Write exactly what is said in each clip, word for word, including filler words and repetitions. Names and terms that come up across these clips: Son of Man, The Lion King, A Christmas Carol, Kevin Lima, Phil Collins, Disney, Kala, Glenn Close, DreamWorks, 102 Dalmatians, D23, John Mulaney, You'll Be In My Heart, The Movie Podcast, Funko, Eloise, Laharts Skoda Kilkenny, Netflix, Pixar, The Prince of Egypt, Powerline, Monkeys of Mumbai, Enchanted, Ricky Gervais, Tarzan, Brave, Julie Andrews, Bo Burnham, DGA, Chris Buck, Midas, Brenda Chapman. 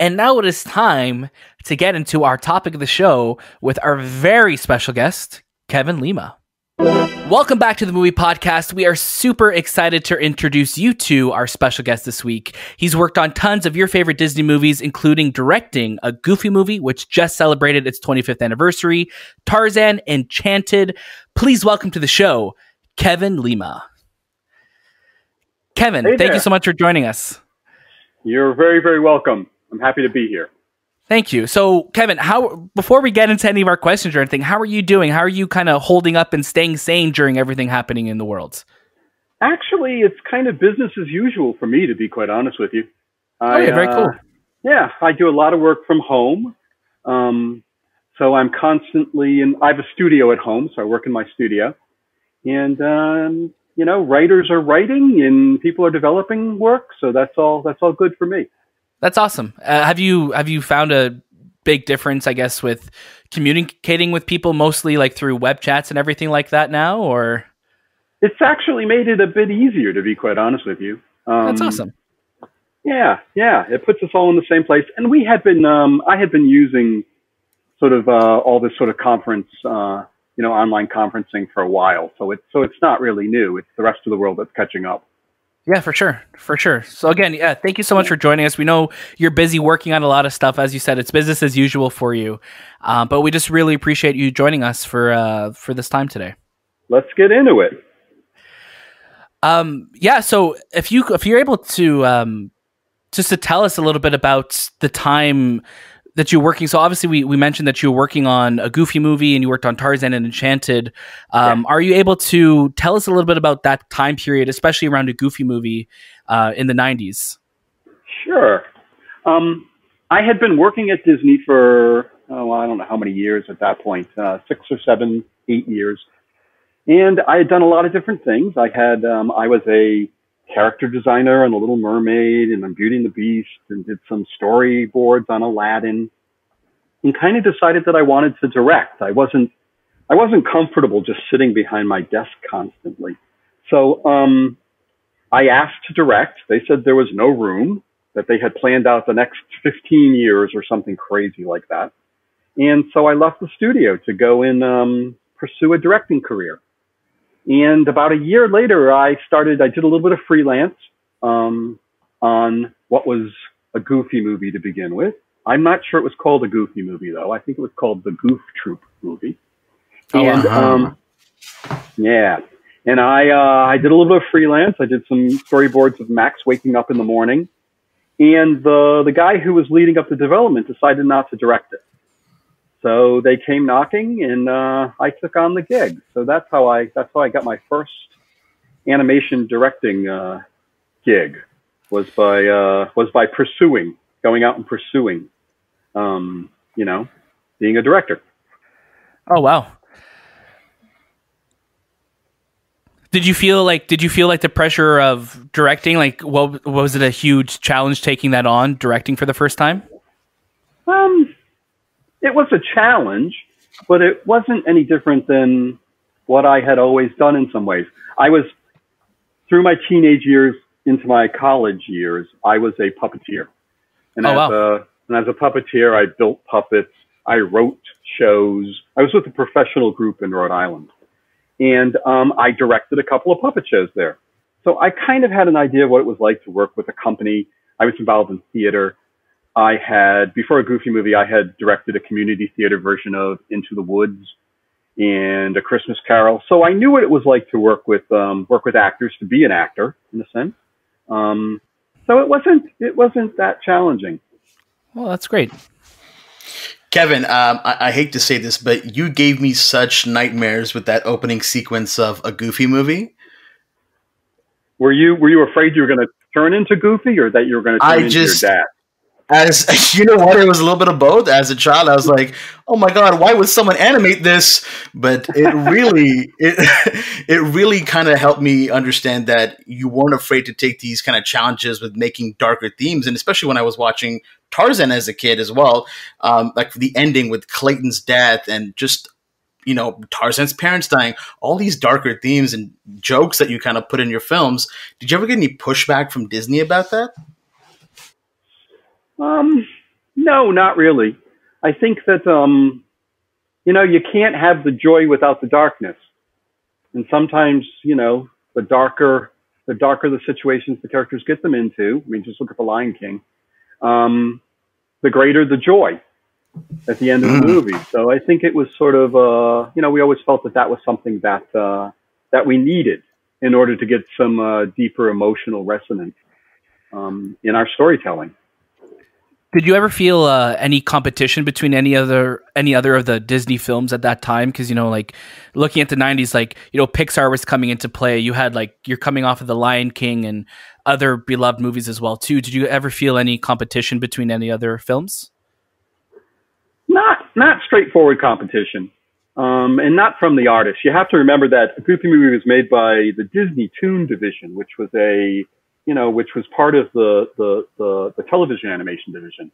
And now it is time to get into our topic of the show with our very special guest, Kevin Lima. Welcome back to the Movie Podcast. We are super excited to introduce you to our special guest this week. He's worked on tons of your favorite Disney movies, including directing A Goofy Movie, which just celebrated its twenty-fifth anniversary, Tarzan, Enchanted. Please welcome to the show, Kevin Lima. Kevin, hey thank you so much for joining us. You're very, very welcome. I'm happy to be here. Thank you. So, Kevin, how before we get into any of our questions or anything, how are you doing? How are you kind of holding up and staying sane during everything happening in the world? Actually, it's kind of business as usual for me, to be quite honest with you. I, oh, yeah, very uh, cool. Yeah, I do a lot of work from home. Um, so I'm constantly in – I have a studio at home, so I work in my studio. And, um, you know, writers are writing and people are developing work, so that's all, that's all good for me. That's awesome. Uh, have you have you found a big difference, I guess, with communicating with people mostly like through web chats and everything like that now? Or it's actually made it a bit easier, to be quite honest with you. Um, That's awesome. Yeah, yeah. It puts us all in the same place. And we had been, um, I had been using sort of uh, all this sort of conference, uh, you know, online conferencing for a while. So it's so it's not really new. It's the rest of the world that's catching up. Yeah, for sure. For sure. So again, yeah, thank you so much for joining us. We know you're busy working on a lot of stuff. As you said, it's business as usual for you. Uh, but we just really appreciate you joining us for uh, for this time today. Let's get into it. Um, yeah, so if you if you're able to um, just to tell us a little bit about the time that you're working. So obviously we, we mentioned that you were working on A Goofy Movie and you worked on Tarzan and Enchanted. Um, yeah. Are you able to tell us a little bit about that time period, especially around A Goofy Movie uh, in the nineties? Sure. Um, I had been working at Disney for, oh, I don't know how many years at that point, uh, six or seven, eight years. And I had done a lot of different things. I had, um, I was a character designer on The Little Mermaid and on Beauty and the Beast, and did some storyboards on Aladdin, and kind of decided that I wanted to direct. I wasn't, I wasn't comfortable just sitting behind my desk constantly. So, um, I asked to direct. They said there was no room, that they had planned out the next fifteen years or something crazy like that. And so I left the studio to go and, um, pursue a directing career. And about a year later, I started, I did a little bit of freelance um, on what was A Goofy Movie to begin with. I'm not sure it was called A Goofy Movie, though. I think it was called The Goof Troop Movie. Oh, and, wow. um, yeah. And I, uh, I did a little bit of freelance. I did some storyboards of Max waking up in the morning. And the, the guy who was leading up the development decided not to direct it. So they came knocking, and uh, I took on the gig. So that's how I that's how I got my first animation directing uh, gig was by uh, was by pursuing going out and pursuing, um, you know, being a director. Oh wow! Did you feel like did you feel like the pressure of directing? Like, what was it a huge challenge taking that on, directing for the first time? Um. It was a challenge, but it wasn't any different than what I had always done in some ways. I was, through my teenage years into my college years, I was a puppeteer. And, oh, as, wow. a, and as a puppeteer, I built puppets. I wrote shows. I was with a professional group in Rhode Island. And um, I directed a couple of puppet shows there. So I kind of had an idea of what it was like to work with a company. I was involved in theater. I had, before A Goofy Movie, I had directed a community theater version of Into the Woods and A Christmas Carol. So I knew what it was like to work with, um, work with actors, to be an actor in a sense. Um, so it wasn't, it wasn't that challenging. Well, that's great. Kevin, um, I, I hate to say this, but you gave me such nightmares with that opening sequence of A Goofy Movie. Were you, were you afraid you were going to turn into Goofy, or that you were going to turn I into just, your dad? As you know, what it was a little bit of both. As a child, I was like, "Oh my god, why would someone animate this?" But it really, it it really kind of helped me understand that you weren't afraid to take these kind of challenges with making darker themes, and especially when I was watching Tarzan as a kid as well, um, like the ending with Clayton's death and just, you know, Tarzan's parents dying, all these darker themes and jokes that you kind of put in your films. Did you ever get any pushback from Disney about that? Um, No, not really. I think that, um, you know, you can't have the joy without the darkness. And sometimes, you know, the darker, the darker the situations the characters get them into, I mean, just look at The Lion King, um, the greater the joy at the end of the movie. So I think it was sort of, uh, you know, we always felt that that was something that, uh, that we needed in order to get some uh, deeper emotional resonance um, in our storytelling. Did you ever feel uh, any competition between any other any other of the Disney films at that time? Because, you know, like looking at the nineties, like, you know, Pixar was coming into play. You had like you're coming off of The Lion King and other beloved movies as well, too. Did you ever feel any competition between any other films? Not not straightforward competition um, and not from the artists. You have to remember that A Goofy Movie was made by the Disney Toon Division, which was a... you know, which was part of the, the, the, the television animation division.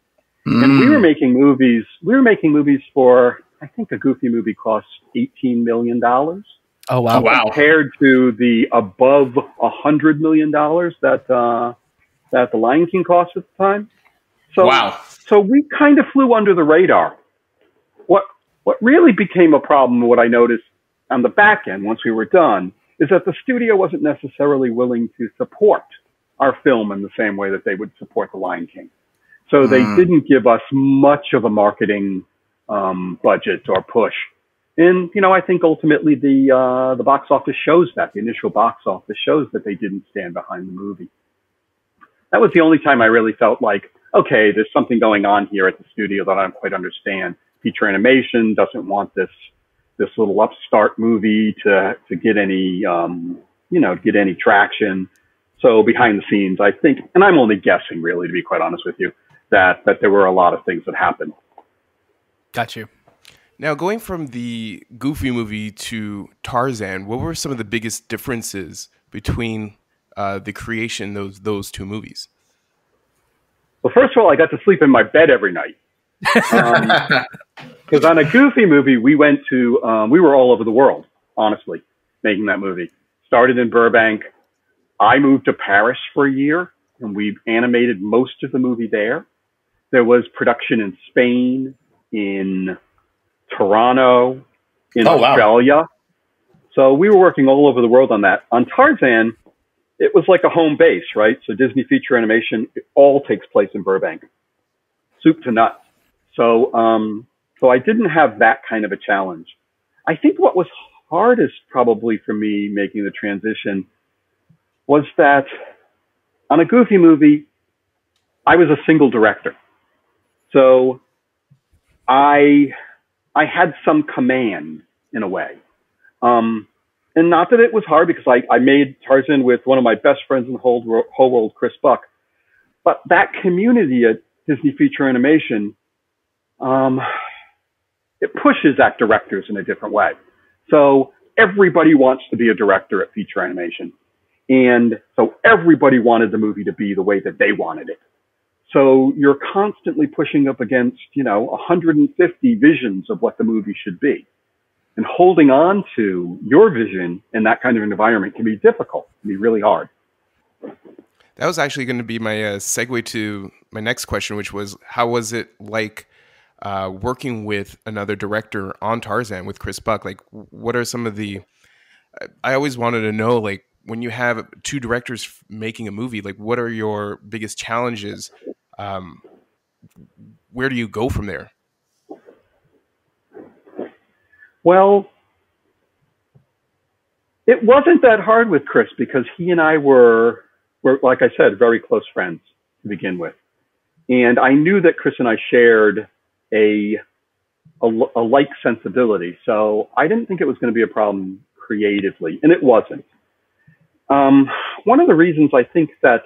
Mm. And we were making movies, we were making movies for, I think A Goofy Movie cost eighteen million dollars. Oh, wow. wow. Compared to the above one hundred million dollars that, uh, that The Lion King cost at the time. So, wow. So we kind of flew under the radar. What, what really became a problem, what I noticed on the back end once we were done, is that the studio wasn't necessarily willing to support our film in the same way that they would support The Lion King. So they mm. didn't give us much of a marketing um, budget or push. And, you know, I think ultimately the, uh, the box office shows that, the initial box office shows that they didn't stand behind the movie. That was the only time I really felt like, okay, there's something going on here at the studio that I don't quite understand. Feature Animation doesn't want this, this little upstart movie to, to get any, um, you know, get any traction. So behind the scenes, I think, and I'm only guessing really, to be quite honest with you, that, that there were a lot of things that happened. Got you. Now, going from the Goofy Movie to Tarzan, what were some of the biggest differences between uh, the creation, those, those two movies? Well, first of all, I got to sleep in my bed every night. Because um, on A Goofy Movie, we went to, um, we were all over the world, honestly, making that movie. Started in Burbank. I moved to Paris for a year, and we animated most of the movie there. There was production in Spain, in Toronto, in oh, Australia. Wow. So we were working all over the world on that. On Tarzan, it was like a home base, right? So Disney Feature Animation, it all takes place in Burbank, soup to nuts. So, um, so I didn't have that kind of a challenge. I think what was hardest probably for me making the transition was that on A Goofy Movie, I was a single director. So I, I had some command in a way. Um, and not that it was hard, because I, I made Tarzan with one of my best friends in the whole, whole world, Chris Buck. But that community at Disney Feature Animation, um, it pushes at directors in a different way. So everybody wants to be a director at Feature Animation. And so everybody wanted the movie to be the way that they wanted it. So you're constantly pushing up against, you know, one hundred fifty visions of what the movie should be. And holding on to your vision in that kind of environment can be difficult, can be really hard. That was actually going to be my uh, segue to my next question, which was, how was it like uh, working with another director on Tarzan with Chris Buck? Like, what are some of the, I always wanted to know, like, when you have two directors making a movie, like what are your biggest challenges? Um, where do you go from there? Well, it wasn't that hard with Chris because he and I were, were, like I said, very close friends to begin with. And I knew that Chris and I shared a, a, a like sensibility. So I didn't think it was going to be a problem creatively, and it wasn't. Um, one of the reasons I think that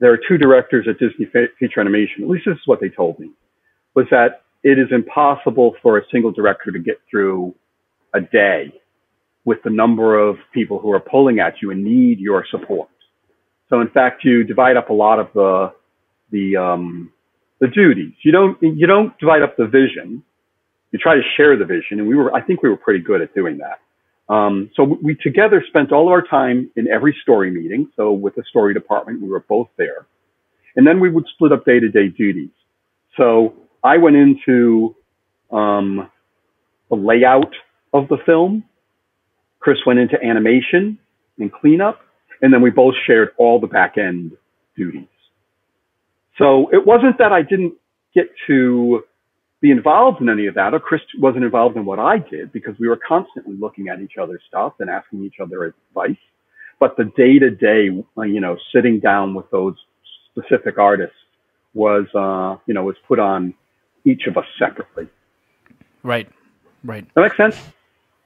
there are two directors at Disney Feature Animation, at least this is what they told me, was that it is impossible for a single director to get through a day with the number of people who are pulling at you and need your support. So in fact, you divide up a lot of the, the, um, the duties. You don't, you don't divide up the vision. You try to share the vision. And we were, I think we were pretty good at doing that. Um, so we together spent all of our time in every story meeting. So with the story department, we were both there. And then we would split up day-to-day duties. So I went into um, the layout of the film. Chris went into animation and cleanup, and then we both shared all the back end duties. So it wasn't that I didn't get to be involved in any of that, or Chris wasn't involved in what I did, because we were constantly looking at each other's stuff and asking each other advice. But the day to day, you know, sitting down with those specific artists was, uh, you know, was put on each of us separately. Right. Right. That makes sense.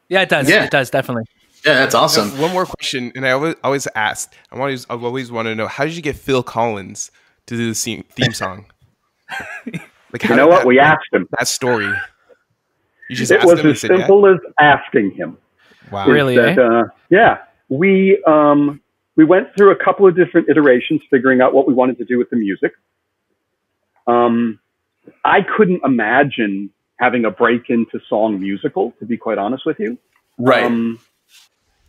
Yeah, it does. Yeah. It does. Definitely. Yeah, that's awesome. Now, one more question. And I always, always asked, I always, I always want to know, how did you get Phil Collins to do the theme song? Like, you know what? That, we asked him. That story. You just it was as simple as asking him. Wow. Really? That, eh? uh, yeah. We, um, we went through a couple of different iterations, figuring out what we wanted to do with the music. Um, I couldn't imagine having a break into song musical, to be quite honest with you. Right. Um,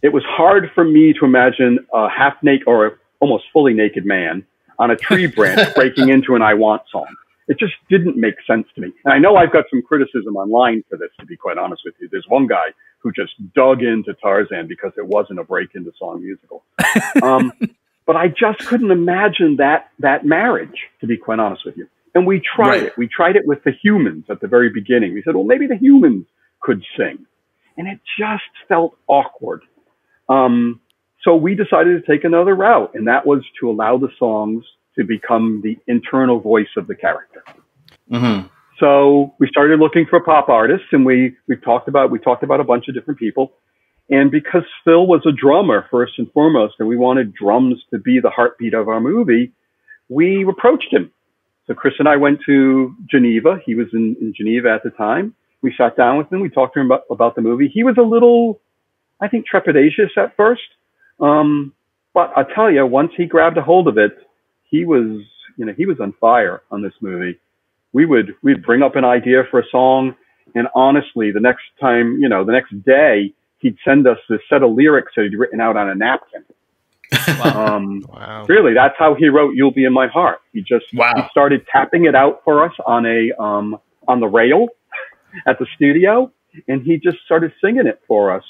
it was hard for me to imagine a half naked or a almost fully naked man on a tree branch breaking into an I Want song. It just didn't make sense to me. And I know I've got some criticism online for this, to be quite honest with you. There's one guy who just dug into Tarzan because it wasn't a break into song musical. Um, but I just couldn't imagine that, that marriage, to be quite honest with you. And we tried right. it. We tried it with the Humans at the very beginning. We said, well, maybe the Humans could sing. And it just felt awkward. Um, so we decided to take another route, and that was to allow the songs to become the internal voice of the character. Mm-hmm. So we started looking for pop artists, and we, we talked about, we talked about a bunch of different people. And because Phil was a drummer first and foremost, and we wanted drums to be the heartbeat of our movie, we approached him. So Chris and I went to Geneva. He was in, in Geneva at the time. We sat down with him. We talked to him about, about the movie. He was a little, I think, trepidatious at first. Um, but I tell you, once he grabbed a hold of it, he was, you know, he was on fire on this movie. We would, we'd bring up an idea for a song. And honestly, the next time, you know, the next day, he'd send us this set of lyrics that he'd written out on a napkin. Wow. Um, wow. Really, that's how he wrote You'll Be In My Heart. He just wow. he started tapping it out for us on a um, on the rail at the studio, and he just started singing it for us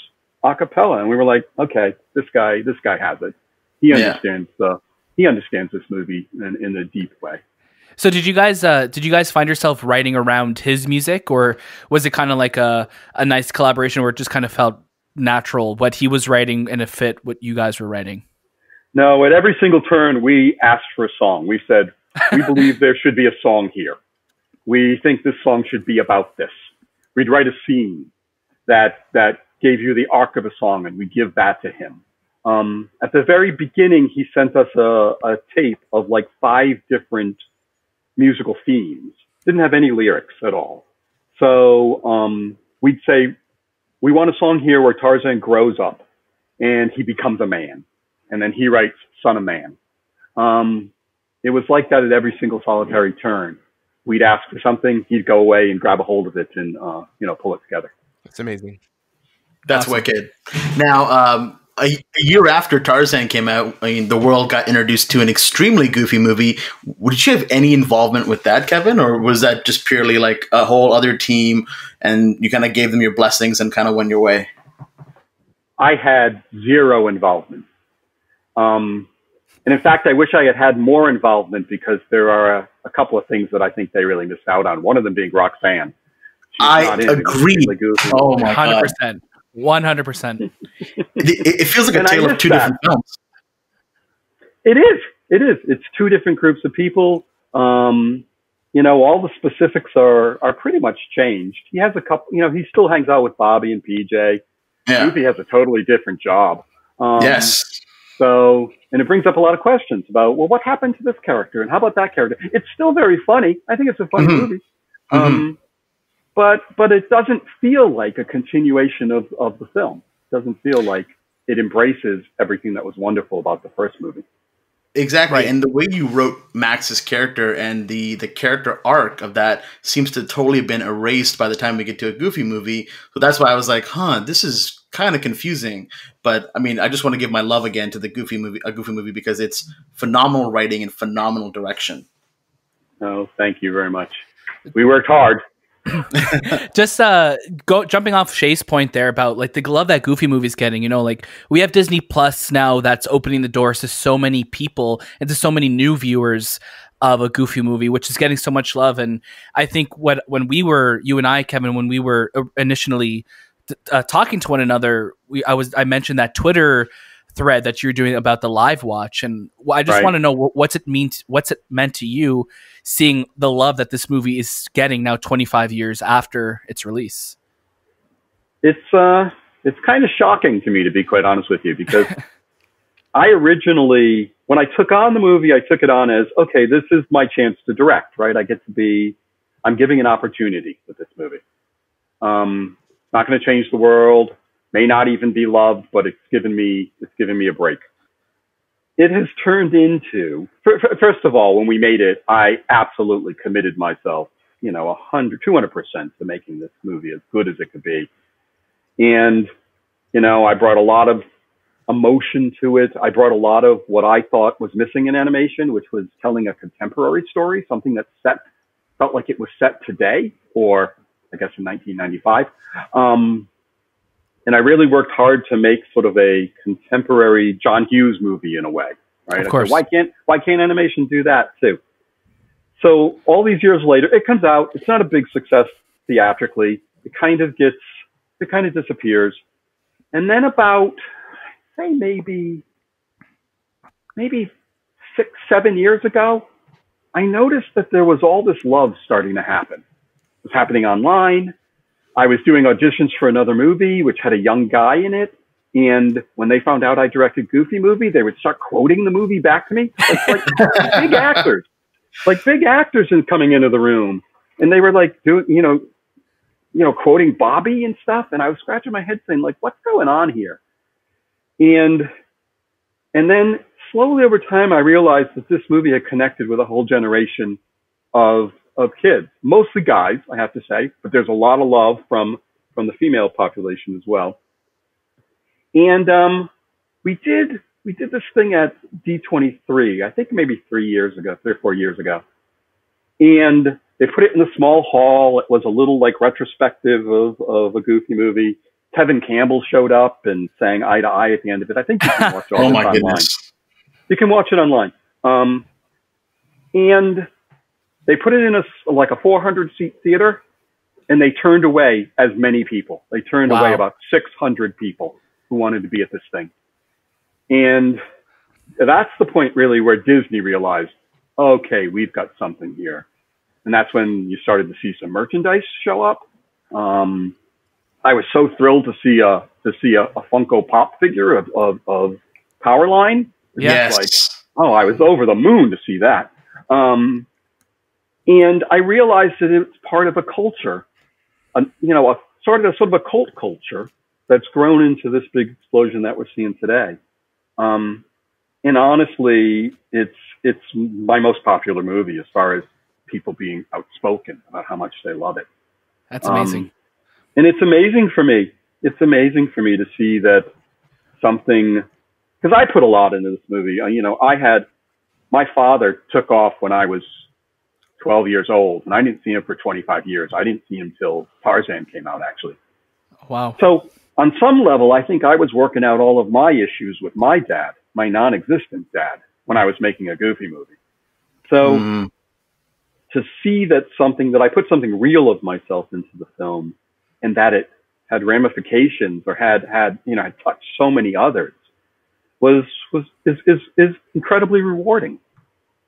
a cappella. And we were like, okay, this guy, this guy has it. He understands yeah. the he understands this movie in, in a deep way. So did you guys uh, did you guys find yourself writing around his music, or was it kind of like a a nice collaboration where it just kind of felt natural what he was writing and it fit what you guys were writing? No, at every single turn, we asked for a song. We said, we believe there should be a song here. We think this song should be about this. We'd write a scene that that gave you the arc of a song, and we'd give that to him. Um, at the very beginning, he sent us a, a tape of like five different musical themes. Didn't have any lyrics at all. So um, we'd say, we want a song here where Tarzan grows up and he becomes a man. And then he writes Son of Man. Um, it was like that at every single solitary turn. We'd ask for something, he'd go away and grab a hold of it and, uh, you know, pull it together. That's amazing. That's awesome. Wicked. Now, um, a, a year after Tarzan came out, I mean, the world got introduced to an extremely goofy movie. Did you have any involvement with that, Kevin? Or was that just purely like a whole other team and you kind of gave them your blessings and kind of went your way? I had zero involvement. Um, and in fact, I wish I had had more involvement, because there are a, a couple of things that I think they really missed out on. One of them being Roxanne. She's I agree. Oh, my God. one hundred percent. one hundred percent. it, it feels like a tale of two that. different films. It is. It is. It's two different groups of people. Um, you know, all the specifics are, are pretty much changed. He has a couple, you know, he still hangs out with Bobby and P J. Yeah. Goofy has a totally different job. Um, yes. So, and it brings up a lot of questions about, well, what happened to this character? And how about that character? It's still very funny. I think it's a funny mm-hmm. movie. Mm-hmm. Um, but but it doesn't feel like a continuation of, of the film. It doesn't feel like it embraces everything that was wonderful about the first movie. Exactly. Right. And the way you wrote Max's character and the, the character arc of that seems to totally have been erased by the time we get to a Goofy movie. So that's why I was like, huh, this is kind of confusing. But I mean, I just want to give my love again to the Goofy movie, a Goofy movie, because it's phenomenal writing and phenomenal direction. Oh, thank you very much. we worked hard. Just uh go jumping off Shay's point there about like the love that Goofy Movie's getting, you know, like we have Disney Plus now that's opening the doors to so many people and to so many new viewers of A Goofy Movie, which is getting so much love. And I think what when we were, you and I, Kevin, when we were initially uh, talking to one another, we I was I mentioned that Twitter thread that you're doing about the live watch, and I just right. want to know what's it mean to, what's it meant to you seeing the love that this movie is getting now twenty-five years after its release. It's uh it's kind of shocking to me, to be quite honest with you, because I originally, when I took on the movie, I took it on as, okay, this is my chance to direct, right? I get to be, I'm giving an opportunity with this movie. Um not going to change the world, may not even be loved, but it's given me, it's given me a break. It has turned into, first of all, when we made it, I absolutely committed myself, you know, a hundred, two hundred percent to making this movie as good as it could be. And, you know, I brought a lot of emotion to it. I brought a lot of what I thought was missing in animation, which was telling a contemporary story, something that set, felt like it was set today, or I guess in nineteen ninety-five. Um, And I really worked hard to make sort of a contemporary John Hughes movie in a way, right? Of course. Said, why can't, why can't animation do that too? So all these years later, it comes out. It's not a big success theatrically. It kind of gets, it kind of disappears. And then about, say, maybe, maybe six, seven years ago, I noticed that there was all this love starting to happen. It was happening online. I was doing auditions for another movie, which had a young guy in it. And when they found out I directed Goofy Movie, they would start quoting the movie back to me. Like, like big actors, like big actors in coming into the room. And they were like, doing, you know, you know, quoting Bobby and stuff. And I was scratching my head saying, like, what's going on here? And, and then slowly over time, I realized that this movie had connected with a whole generation of of kids, mostly guys, I have to say, but there's a lot of love from, from the female population as well. And, um, we did, we did this thing at D twenty-three, I think maybe three years ago, three or four years ago. And they put it in a small hall. It was a little like retrospective of, of A Goofy Movie. Tevin Campbell showed up and sang Eye to Eye at the end of it. I think you can watch it oh my online. Goodness. You can watch it online. Um, and they put it in a, like a four hundred seat theater, and they turned away as many people. They turned wow. away about six hundred people who wanted to be at this thing. And that's the point really where Disney realized, okay, we've got something here. And that's when you started to see some merchandise show up. Um, I was so thrilled to see a, to see a, a Funko Pop figure of, of, of Powerline. Yes. Like, oh, I was over the moon to see that. Um, And I realized that it's part of a culture, a, you know, a sort of a sort of a cult culture that's grown into this big explosion that we're seeing today. Um, and honestly, it's it's my most popular movie as far as people being outspoken about how much they love it. That's amazing. Um, and it's amazing for me. It's amazing for me to see that something, because I put a lot into this movie. You know, I had, my father took off when I was twelve years old, and I didn't see him for twenty-five years. I didn't see him till Tarzan came out, actually. Wow. So on some level, I think I was working out all of my issues with my dad, my non-existent dad, when I was making A Goofy Movie. So mm. to see that something, that I put something real of myself into the film, and that it had ramifications or had, had, you know, had touched so many others was, was, is, is, is incredibly rewarding.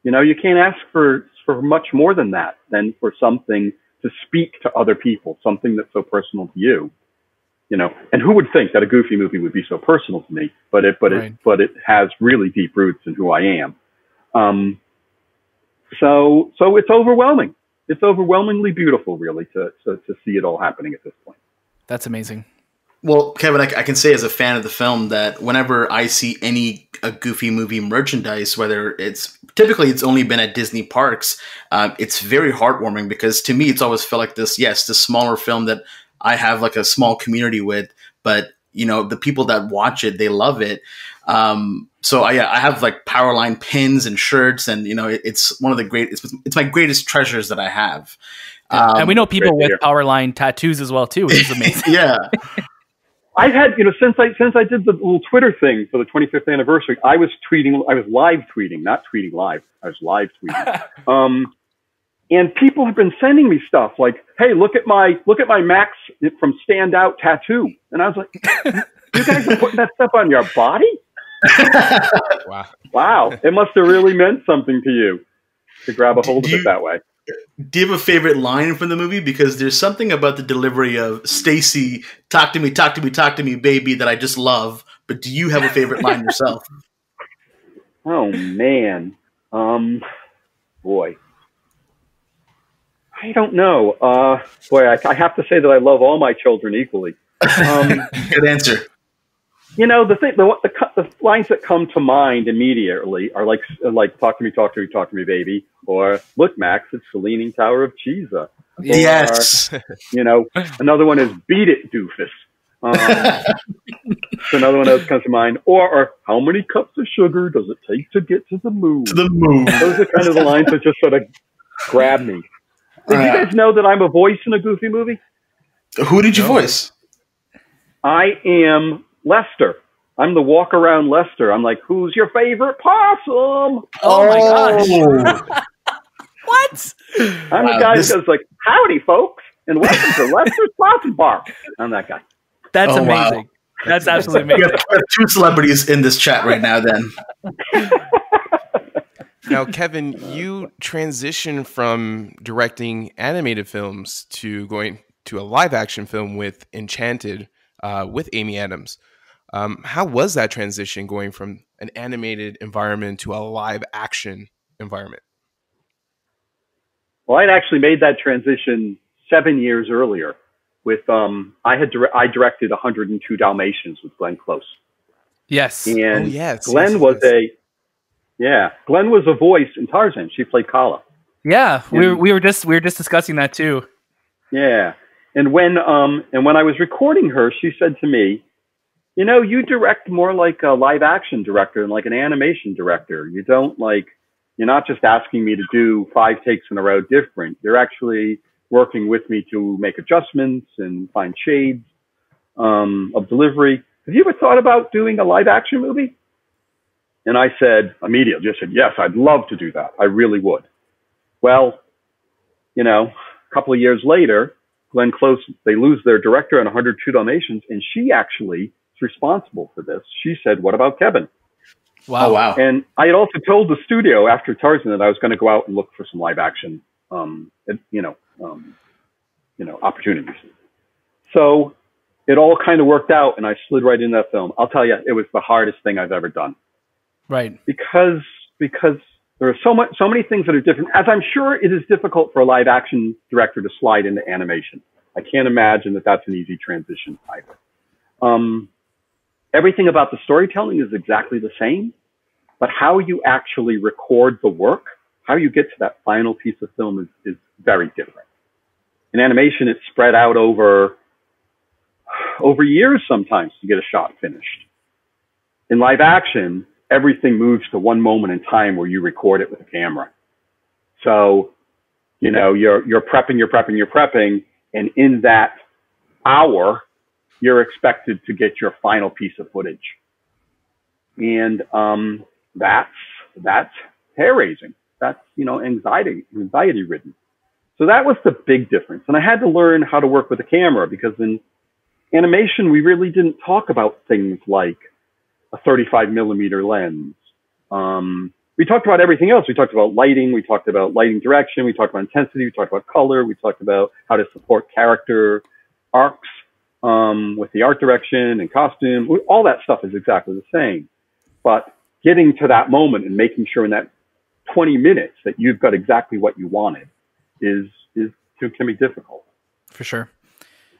You know, you can't ask for, for much more than that, than for something to speak to other people, something that's so personal to you, you know, and who would think that A Goofy Movie would be so personal to me, but it, but right. it, but it has really deep roots in who I am. Um, so, so it's overwhelming. It's overwhelmingly beautiful, really, to, to, to see it all happening at this point. That's amazing. Well, Kevin, I, I can say as a fan of the film that whenever I see any a Goofy Movie merchandise, whether it's typically it's only been at Disney parks, um, it's very heartwarming, because to me, it's always felt like this, yes, this smaller film that I have like a small community with, but you know, the people that watch it, they love it. Um, so I, I have like Powerline pins and shirts, and you know, it, it's one of the great, it's, it's my greatest treasures that I have. Um, and we know people with Powerline tattoos as well too, which is amazing. Yeah. I've had, you know, since I, since I did the little Twitter thing for the twenty-fifth anniversary, I was tweeting, I was live tweeting, not tweeting live. I was live tweeting. um, and people have been sending me stuff like, hey, look at my, look at my Max from Standout tattoo. And I was like, you guys are putting that stuff on your body? Wow. Wow. It must have really meant something to you to grab a hold of it that way. Do you have a favorite line from the movie? Because there's something about the delivery of Stacy, talk to me, talk to me, talk to me, baby, that I just love. But do you have a favorite line yourself? Oh, man. Um, boy. I don't know. Uh, boy, I, I have to say that I love all my children equally. Um, Good answer. You know, the thing, the, the, the lines that come to mind immediately are like, like, talk to me, talk to me, talk to me, baby. Or, look, Max, it's the Leaning Tower of Cheesa. Yes. Or, you know, another one is, beat it, doofus. Um, so another one that comes to mind. Or, or, how many cups of sugar does it take to get to the moon? To the moon. Those are kind of the lines that just sort of grab me. Did uh, you guys know that I'm a voice in A Goofy Movie? Who did you no. voice? I am... Lester. I'm the walk around Lester. I'm like, who's your favorite possum? Oh, oh my gosh. What? I'm wow, the guy this... that goes like, howdy folks, and welcome to Lester's Possum Bar. I'm that guy. That's oh, amazing. Wow. That's absolutely amazing. We have two celebrities in this chat right now then. Now, Kevin, you transitioned from directing animated films to going to a live action film with Enchanted uh, with Amy Adams. Um, how was that transition going from an animated environment to a live action environment? Well, I'd actually made that transition seven years earlier with, um, I had, dire I directed one oh two Dalmatians with Glenn Close. Yes. And oh, yes, Glenn yes, yes. was a, yeah, Glenn was a voice in Tarzan. She played Kala. Yeah. And, we, were, we were just, we were just discussing that too. Yeah. And when, um, and when I was recording her, she said to me, you know, you direct more like a live action director than like an animation director. You don't like, you're not just asking me to do five takes in a row different. You're actually working with me to make adjustments and find shades um, of delivery. Have you ever thought about doing a live action movie? And I said, immediately, I said, yes, I'd love to do that. I really would. Well, you know, a couple of years later, Glenn Close, they lose their director on one oh two Dalmatians, and she actually responsible for this. She said, what about Kevin? Wow, wow. And I had also told the studio after Tarzan that I was going to go out and look for some live action, um, you know, um, you know, opportunities. So it all kind of worked out, and I slid right into that film. I'll tell you, it was the hardest thing I've ever done. Right. Because, because there are so much, so many things that are different, as I'm sure it is difficult for a live action director to slide into animation. I can't imagine that that's an easy transition either. Um, Everything about the storytelling is exactly the same, but how you actually record the work, how you get to that final piece of film is, is very different. In animation, it's spread out over, over years sometimes to get a shot finished. In live action, everything moves to one moment in time where you record it with a camera. So, you know, you're, you're prepping, you're prepping, you're prepping, and in that hour, you're expected to get your final piece of footage. And um, that's, that's hair raising. That's, you know, anxiety, anxiety ridden. So that was the big difference. And I had to learn how to work with a camera because in animation, we really didn't talk about things like a thirty-five millimeter lens. Um, we talked about everything else. We talked about lighting. We talked about lighting direction. We talked about intensity. We talked about color. We talked about how to support character arcs. Um, with the art direction and costume, all that stuff is exactly the same. But getting to that moment and making sure in that twenty minutes that you've got exactly what you wanted is, is, can be difficult. For sure.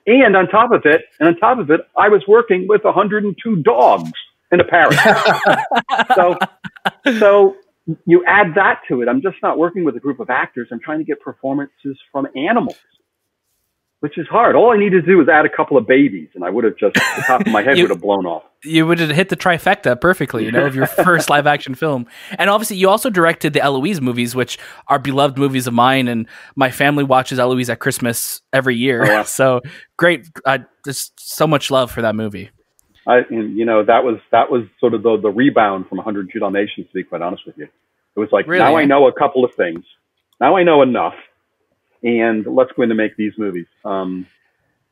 And on top of it, and on top of it, I was working with one hundred two dogs and a parrot. so, so you add that to it. I'm just not working with a group of actors. I'm trying to get performances from animals, which is hard. All I needed to do was add a couple of babies, and I would have just, the top of my head you, would have blown off. You would have hit the trifecta perfectly, you know, of your first live-action film. And obviously, you also directed the Eloise movies, which are beloved movies of mine, and my family watches Eloise at Christmas every year. Oh, wow. So great. Uh, just so much love for that movie. I, and, you know, that was that was sort of the, the rebound from one hundred two Dalmatians, to be quite honest with you. It was like, really? Now I know a couple of things. Now I know enough. And let's go in to make these movies. Um,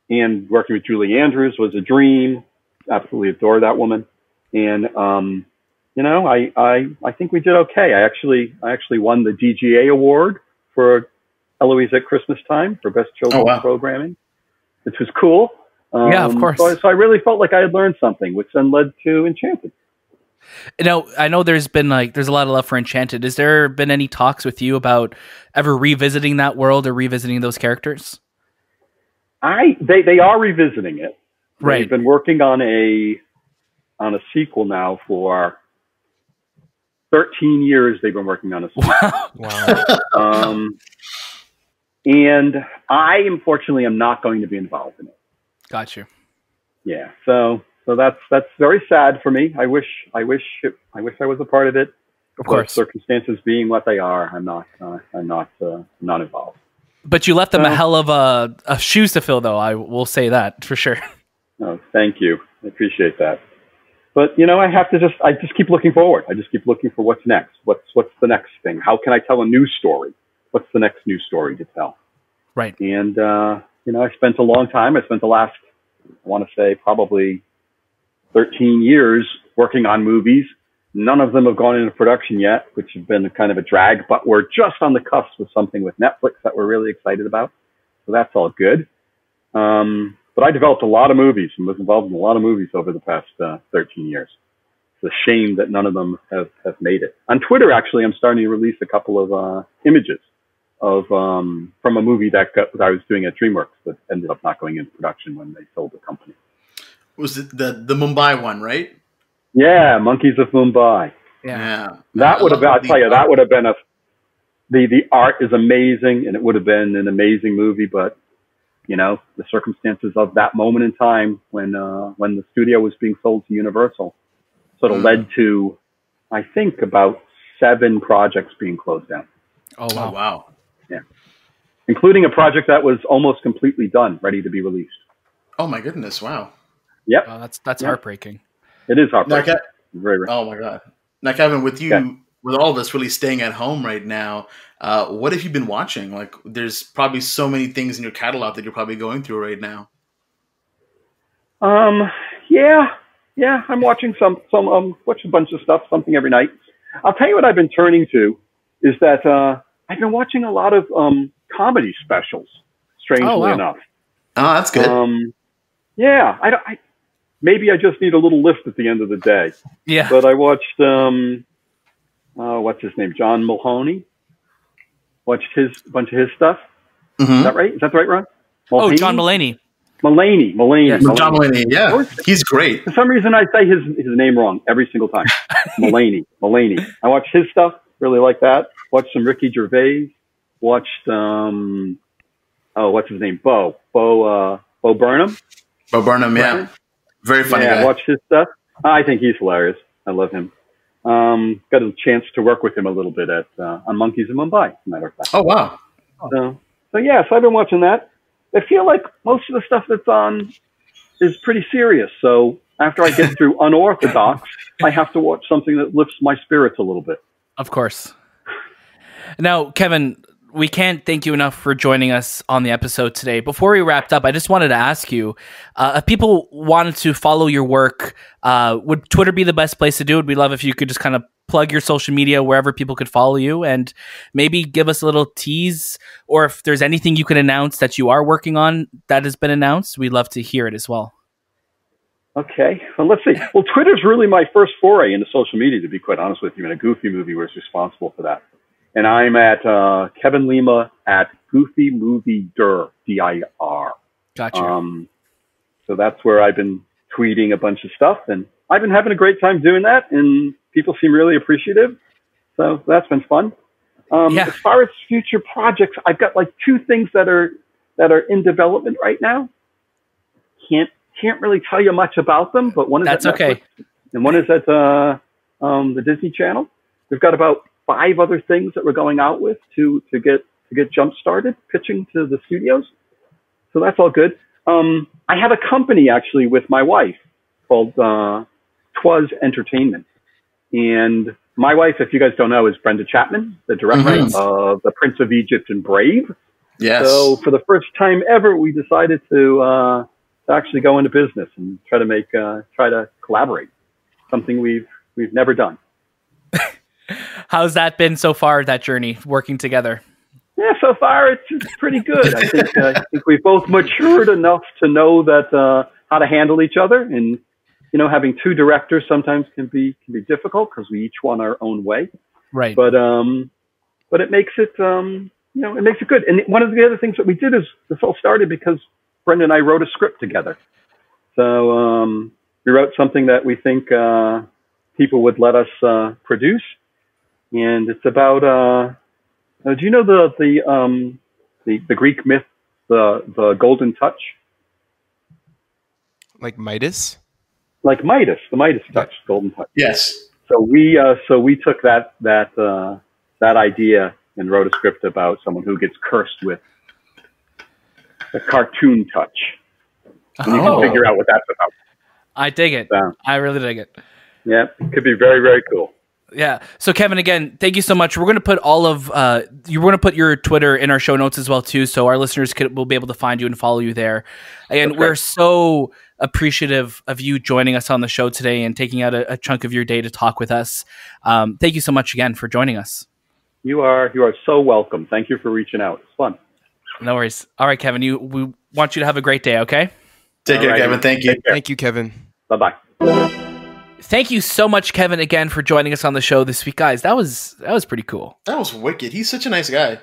and working with Julie Andrews was a dream. Absolutely adore that woman. And, um, you know, I, I, I think we did okay. I actually, I actually won the D G A award for Eloise at Christmas time for best children's oh, wow. programming, which was cool. Um, yeah, of course. So, so I really felt like I had learned something, which then led to Enchanted. Now, I know there's been like, there's a lot of love for Enchanted. Has there been any talks with you about ever revisiting that world or revisiting those characters? I, they, they are revisiting it. Right. They've been working on a, on a sequel now for thirteen years. They've been working on a sequel. Wow. um, and I, unfortunately, am not going to be involved in it. Got you. Yeah. So, so that's, that's very sad for me. I wish, I wish, it, I wish I was a part of it. Of course. Circumstances being what they are, I'm not, uh, I'm not, uh, not involved. But you left them so, a hell of a, a shoes to fill, though. I will say that for sure. Oh, thank you. I appreciate that. But you know, I have to just, I just keep looking forward. I just keep looking for what's next. What's, what's the next thing? How can I tell a new story? What's the next new story to tell? Right. And, uh, you know, I spent a long time. I spent the last, I want to say probably thirteen years working on movies. None of them have gone into production yet, which have been kind of a drag, but we're just on the cusp of something with Netflix that we're really excited about. So that's all good. Um, but I developed a lot of movies and was involved in a lot of movies over the past uh, thirteen years. It's a shame that none of them have, have made it. On Twitter, actually, I'm starting to release a couple of uh, images of um, from a movie that, got, that I was doing at DreamWorks that ended up not going into production when they sold the company. Was it the, the Mumbai one, right? Yeah, Monkeys of Mumbai. Yeah. That I would have been, I'll tell you, that would have been a, the, the art is amazing and it would have been an amazing movie, but you know, the circumstances of that moment in time when, uh, when the studio was being sold to Universal sort of mm. led to, I think about seven projects being closed down. Oh, wow. Oh, wow. Yeah. Including a project that was almost completely done, ready to be released. Oh my goodness. Wow. Yep. Oh, that's that's yep. heartbreaking. It is heartbreaking. Now, Ke- oh my God. Now, Kevin, with you, okay. with all of us really staying at home right now, uh, what have you been watching? Like, there's probably so many things in your catalog that you're probably going through right now. Um. Yeah. Yeah. I'm watching some some um. Watching a bunch of stuff. Something every night. I'll tell you what I've been turning to is that uh, I've been watching a lot of um comedy specials. Strangely oh, wow. enough. Oh, that's good. Um. Yeah. I don't. I, Maybe I just need a little lift at the end of the day. Yeah. But I watched, um, uh, what's his name? John Mulaney. Watched his a bunch of his stuff. Mm-hmm. Is that right? Is that the right, Ron? Mulhaney? Oh, John Mulaney. Mulaney. Mulaney. Yes, Mulaney. John Mulaney, yeah. He's great. For some reason, I say his, his name wrong every single time. Mulaney. Mulaney. I watched his stuff. Really like that. Watched some Ricky Gervais. Watched, um, oh, what's his name? Bo. Bo, uh, Bo Burnham. Bo Burnham, yeah. Burnham. Very funny yeah, guy. I watched his stuff. I think he's hilarious. I love him. Um, got a chance to work with him a little bit at uh, on Monkeys of Mumbai, as a matter of fact. Oh, wow. So, so, yeah, so I've been watching that. I feel like most of the stuff that's on is pretty serious. So after I get through Unorthodox, I have to watch something that lifts my spirits a little bit. Of course. Now, Kevin, we can't thank you enough for joining us on the episode today. Before we wrapped up, I just wanted to ask you, uh, if people wanted to follow your work, uh, would Twitter be the best place to do it? We'd love if you could just kind of plug your social media wherever people could follow you and maybe give us a little tease, or if there's anything you can announce that you are working on that has been announced, we'd love to hear it as well. Okay. Well, let's see. Well, Twitter's really my first foray into social media, to be quite honest with you, and A Goofy Movie was responsible for that. And I'm at uh, Kevin Lima at Goofy Movie Dir, D I R. Gotcha. Um, so that's where I've been tweeting a bunch of stuff. And I've been having a great time doing that. And people seem really appreciative. So that's been fun. Um, yeah. As far as future projects, I've got like two things that are that are in development right now. Can't can't really tell you much about them, but one is that's at Netflix, okay, and one is at uh, um, the Disney Channel. They've got about five other things that we're going out with to to get to get jump started pitching to the studios. So that's all good. Um, I have a company actually with my wife called uh, Twas Entertainment, and my wife, if you guys don't know, is Brenda Chapman, the director mm-hmm. of The Prince of Egypt and Brave. Yes. So for the first time ever, we decided to, uh, to actually go into business and try to make uh, try to collaborate, something we've we've never done. How's that been so far? That journey working together. Yeah, so far it's, it's pretty good. I think uh, I think we've both matured enough to know that uh, how to handle each other, and you know, having two directors sometimes can be can be difficult because we each want our own way. Right. But um, but it makes it um, you know, it makes it good. And one of the other things that we did is this all started because Brenda and I wrote a script together. So um, we wrote something that we think uh, people would let us uh, produce, and it's about. Uh, Uh, do you know the the um the, the Greek myth, the the golden touch? Like Midas? Like Midas, the Midas touch, yeah. Golden touch. Yes. So we uh, so we took that that uh, that idea and wrote a script about someone who gets cursed with the cartoon touch. And oh. You can figure out what that's about. I dig it. So, I really dig it. Yeah, it could be very, very cool. Yeah. So Kevin, again, thank you so much. We're going to put all of uh, you're going to put your Twitter in our show notes as well too, so our listeners could, will be able to find you and follow you there. And okay. We're so appreciative of you joining us on the show today and taking out a, a chunk of your day to talk with us. Um, thank you so much again for joining us. You are you are so welcome. Thank you for reaching out. It's fun. No worries. All right, Kevin. You we want you to have a great day. Okay. Take all care, right. Kevin. Thank you. Thank you, Kevin. Bye bye. Thank you so much, Kevin, again, for joining us on the show this week. Guys, that was that was pretty cool. That was wicked. He's such a nice guy.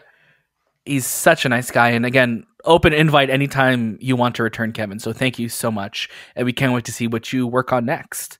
He's such a nice guy. And again, open invite anytime you want to return, Kevin. So thank you so much. And we can't wait to see what you work on next.